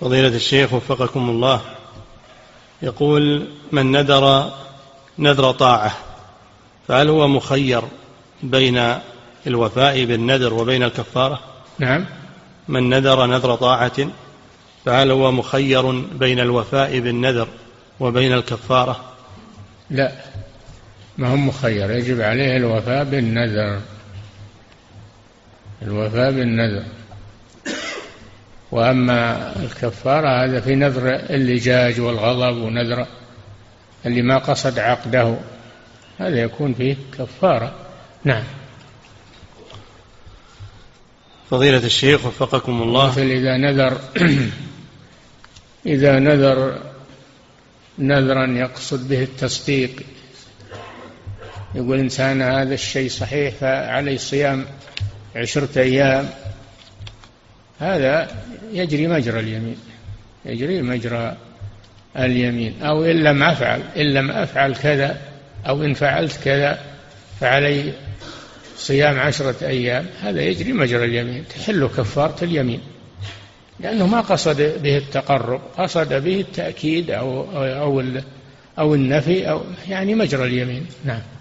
فضيلة الشيخ وفقكم الله، يقول: من نذر نذر طاعة فهل هو مخير بين الوفاء بالنذر وبين الكفارة؟ نعم. من نذر نذر طاعة فهل هو مخير بين الوفاء بالنذر وبين الكفارة؟ لا، ما هم مخير، يجب عليه الوفاء بالنذر، الوفاء بالنذر. وأما الكفارة هذا في نذر اللجاج والغضب ونذر اللي ما قصد عقده، هذا يكون فيه كفارة. نعم. فضيلة الشيخ وفقكم الله، مثل إذا نذر نذرا يقصد به التصديق، يقول إنسان هذا الشيء صحيح فعلي صيام 10 أيام، هذا يجري مجرى اليمين. أو إن لم أفعل كذا، أو إن فعلت كذا فعلي صيام 10 أيام، هذا يجري مجرى اليمين، تحل كفارة اليمين، لأنه ما قصد به التقرب، قصد به التأكيد أو النفي، أو يعني مجرى اليمين. نعم.